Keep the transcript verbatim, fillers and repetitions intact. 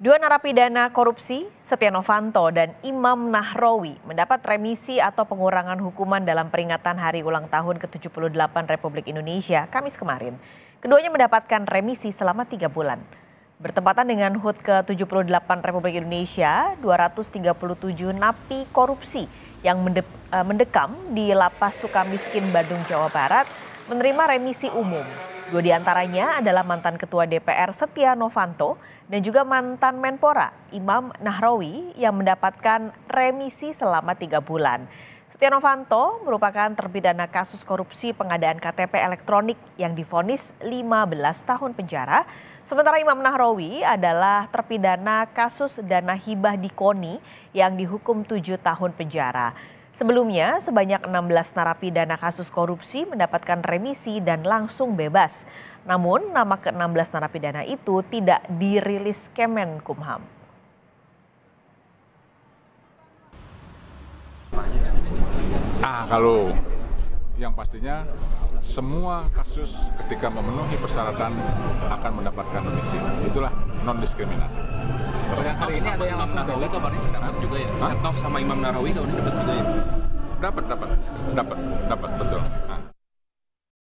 Dua narapidana korupsi, Setya Novanto dan Imam Nahrawi, mendapat remisi atau pengurangan hukuman dalam peringatan Hari Ulang Tahun ke tujuh puluh delapan Republik Indonesia Kamis kemarin. Keduanya mendapatkan remisi selama tiga bulan. Bertepatan dengan H U T ke tujuh puluh delapan Republik Indonesia, dua ratus tiga puluh tujuh napi korupsi yang mendekam di Lapas Sukamiskin, Bandung, Jawa Barat menerima remisi umum. Dua diantaranya adalah mantan Ketua D P R Setya Novanto dan juga mantan Menpora Imam Nahrawi yang mendapatkan remisi selama tiga bulan. Setya Novanto merupakan terpidana kasus korupsi pengadaan K T P elektronik yang divonis lima belas tahun penjara. Sementara Imam Nahrawi adalah terpidana kasus dana hibah di KONI yang dihukum tujuh tahun penjara. Sebelumnya, sebanyak enam belas narapidana kasus korupsi mendapatkan remisi dan langsung bebas. Namun, nama ke enam belas narapidana itu tidak dirilis Kemenkumham. Ah, kalau yang pastinya semua kasus ketika memenuhi persyaratan akan mendapatkan remisi. Itulah non-diskriminatif. Hari ini ada yang langsung balik kabarnya dapat juga ya. Setnov sama Imam Nahrawi tahun ini dapat juga ya. Dapat, dapat, dapat, dapat betul.